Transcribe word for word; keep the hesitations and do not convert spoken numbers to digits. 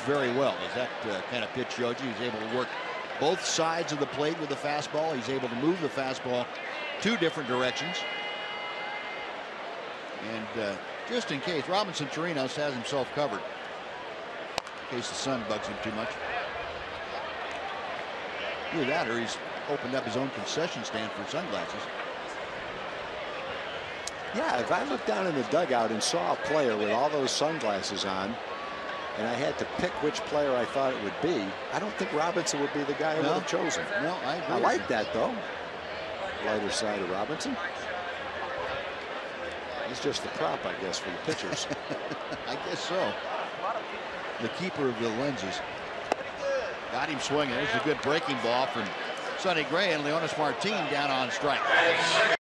very well. Is that uh, kind of pitch, Yoji? He's able to work both sides of the plate with the fastball. He's able to move the fastball two different directions. And uh, just in case, Robinson Chirinos has himself covered. In case the sun bugs him too much. Either that or he's opened up his own concession stand for sunglasses. Yeah, if I looked down in the dugout and saw a player with all those sunglasses on, and I had to pick which player I thought it would be, I don't think Robinson would be the guy I no. would have chosen. No, I agree. I like that, though. Lighter side of Robinson. He's just the prop, I guess, for the pitchers. I guess so. The keeper of the lenses. Got him swinging. There's a good breaking ball from Sonny Gray, and Leonis Martin down on strike.